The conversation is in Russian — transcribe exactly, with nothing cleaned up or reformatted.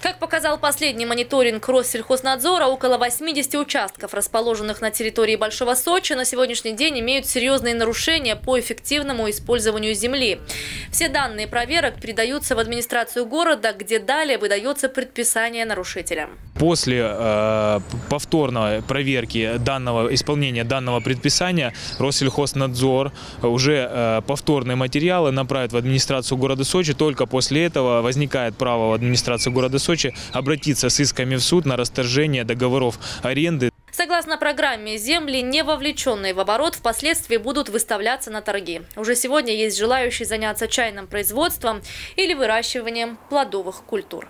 Как показал последний мониторинг Россельхознадзора, около восьмидесяти участков, расположенных на территории Большого Сочи, на сегодняшний день имеют серьезные нарушения по эффективному использованию земли. Все данные проверок передаются в администрацию города, где далее выдается предписание нарушителям. После э, повторной проверки данного, исполнения данного предписания Россельхознадзор уже э, повторные материалы направит в администрацию города Сочи. Только после этого возникает право в администрации города Сочи обратиться с исками в суд на расторжение договоров аренды. Согласно программе, земли, не вовлеченные в оборот, впоследствии будут выставляться на торги. Уже сегодня есть желающие заняться чайным производством или выращиванием плодовых культур.